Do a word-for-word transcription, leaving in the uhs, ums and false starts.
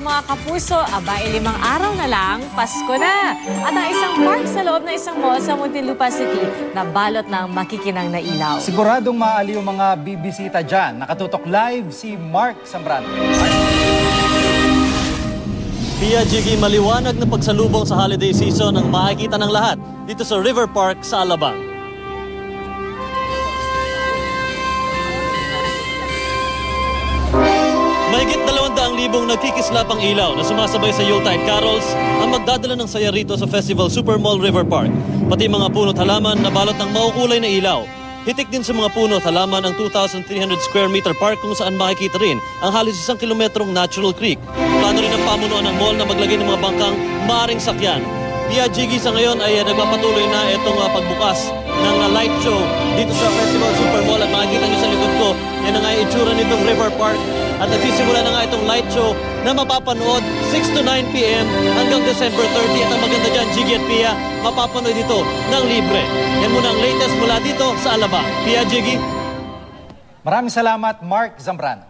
mga kapuso, aba, limang araw na lang, Pasko na. At ang isang park sa loob na isang mall sa Muntinlupa City na balot ng makikinang na ilaw. Siguradong maaali yung mga bibisita dyan. Nakatutok live si Mark Zambrano. Pia, Jiggy, maliwanag na pagsalubong sa holiday season ang makikita ng lahat dito sa River Park sa Alabang. Mahigit dalawang daang libong nagkikislap ang ilaw na sumasabay sa Yuletide carols ang magdadala ng saya rito sa Festival Supermall River Park. Pati mga puno't halaman na balot ng maukulay na ilaw. Hitik din sa mga puno't halaman ang two thousand three hundred square meter park kung saan makikita rin ang halos isang kilometrong natural creek. Plano rin ang pamunuan ng mall na maglagay ng mga bangkang maaring sakyan. Pia, Jiggy, sa ngayon ay nagpapatuloy na itong uh, pagbukas ng uh, light show dito sa Festival Supermall. At makikita nyo sa likod ko, yan ang ay itsura nitong River Park. At nagsisimula na nga itong light show na mapapanood six to nine p m hanggang December thirtieth. At ang maganda dyan, Jiggy at Pia, mapapanood ito ng libre. Yan muna ang latest mula dito sa Alabang. Pia, Jiggy. Maraming salamat, Mark Zambrano.